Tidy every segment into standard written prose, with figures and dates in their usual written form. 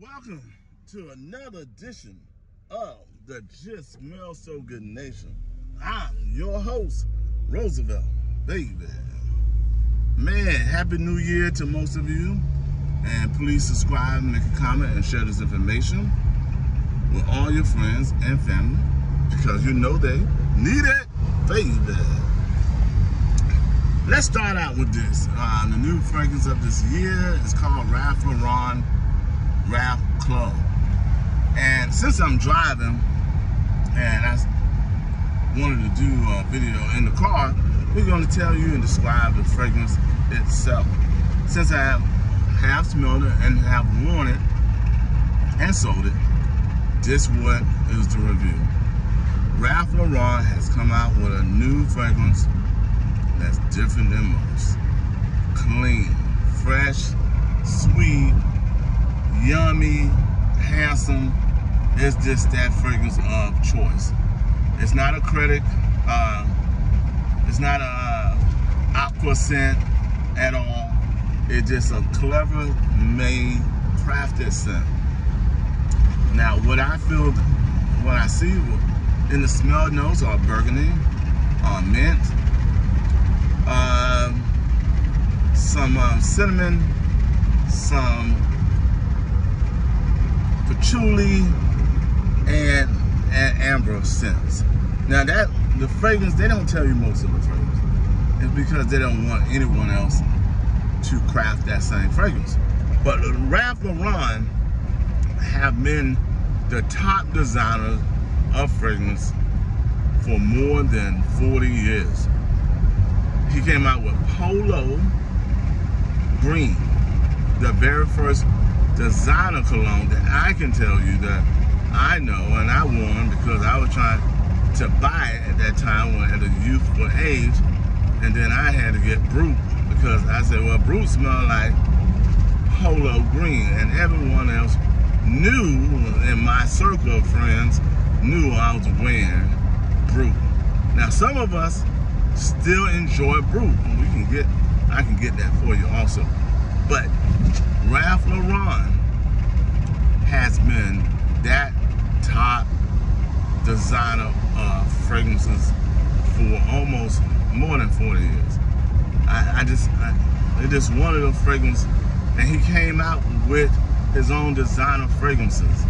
Welcome to another edition of the Just Smell So Good Nation. I'm your host, Roosevelt, baby. Man, happy new year to most of you. And please subscribe, make a comment, and share this information with all your friends and family because you know they need it, baby. Let's start out with this. The new fragrance of this year is called Ralph Lauren Club. And since I'm driving and I wanted to do a video in the car, we're going to tell you and describe the fragrance itself. Since I have smelled it and have worn it and sold it, this what is the review. Ralph Lauren has come out with a new fragrance that's different than most. Clean, fresh, sweet, yummy, handsome. It's just that fragrance of choice. It's not a critic. It's not a aqua scent at all. It's just a clever made, crafted scent. Now, what I feel, what I see in the smell notes are burgundy, mint, some cinnamon, some patchouli, and amber scents. Now that the fragrance, they don't tell you most of the fragrance. It's because they don't want anyone else to craft that same fragrance. But Ralph Lauren have been the top designers of fragrance for more than 40 years. He came out with Polo Green, the very first designer cologne that I can tell you that I know and I won because I was trying to buy it at that time when at a youthful age, and then I had to get Brute because I said, well, Brute smelled like Polo Green, and everyone else knew in my circle of friends knew I was wearing Brute. Now some of us still enjoy Brute. We can get, I can get that for you also. But Ralph Lauren has been that top designer of fragrances for almost more than 40 years. It just wanted a fragrance, and he came out with his own designer fragrances,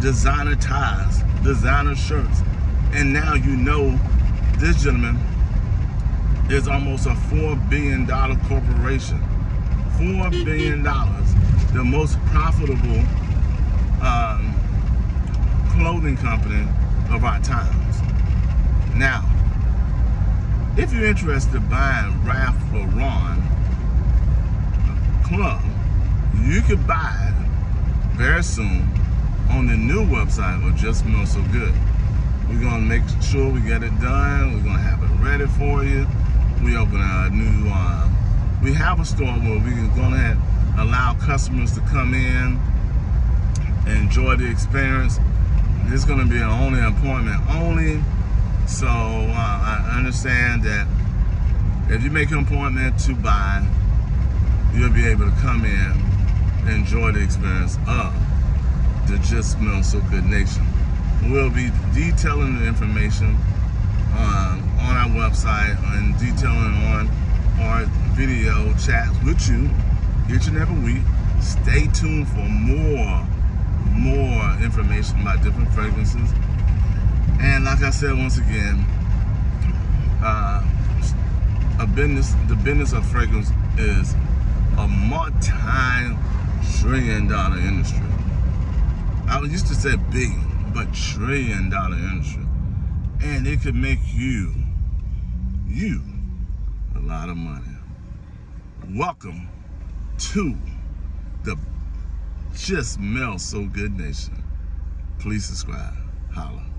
designer ties, designer shirts, and now you know this gentleman is almost a $4 billion corporation. $4 billion, the most profitable clothing company of our times. Now, if you're interested in buying Ralph Lauren Club, you could buy it very soon on the new website of Just Smell So Good. We're gonna make sure we get it done. We're gonna have it ready for you. We open a new, we have a store where we're gonna allow customers to come in, enjoy the experience. It's gonna be an only appointment only. So I understand that if you make an appointment to buy, you'll be able to come in, enjoy the experience of the Just Smell So Good Nation. We'll be detailing the information on our website and detailing on our video chats with you each and every week. Stay tuned for more information about different fragrances. And like I said, once again, the business of fragrance is a multi-trillion-dollar industry. I used to say billion, but trillion-dollar industry. And it could make you a lot of money. Welcome to the Just Smell So Good Nation. Please subscribe. Holla.